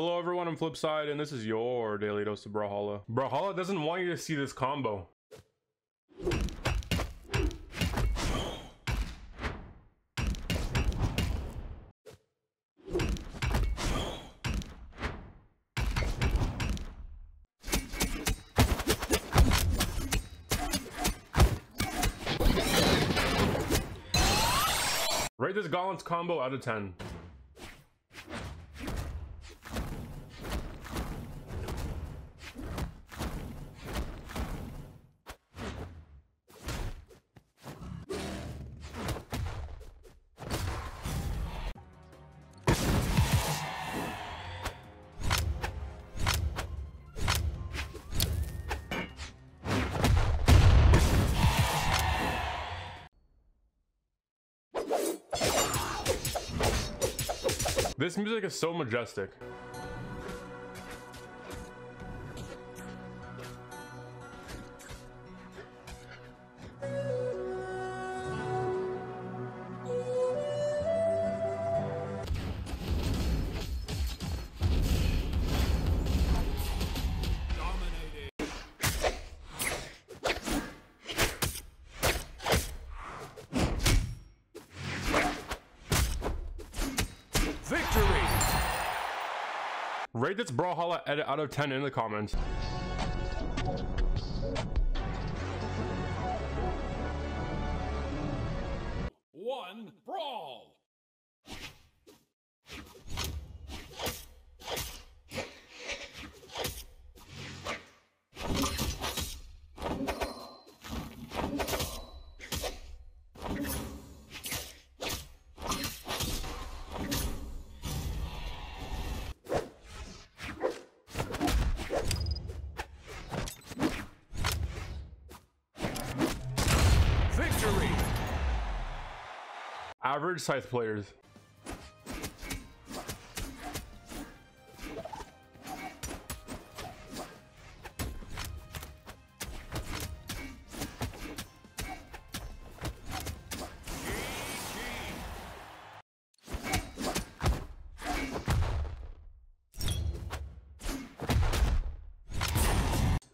Hello everyone, I'm Flipside, and this is your Daily Dose of Brawlhalla. Brawlhalla doesn't want you to see this combo. Rate this Gauntlet's combo out of 10. This music is so majestic. Rate this Brawlhalla edit out of 10 in the comments. One brawl. Average scythe players.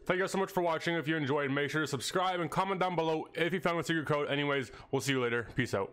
Thank you guys so much for watching. If you enjoyed, make sure to subscribe and comment down below if you found the secret code. Anyways, we'll see you later. Peace out.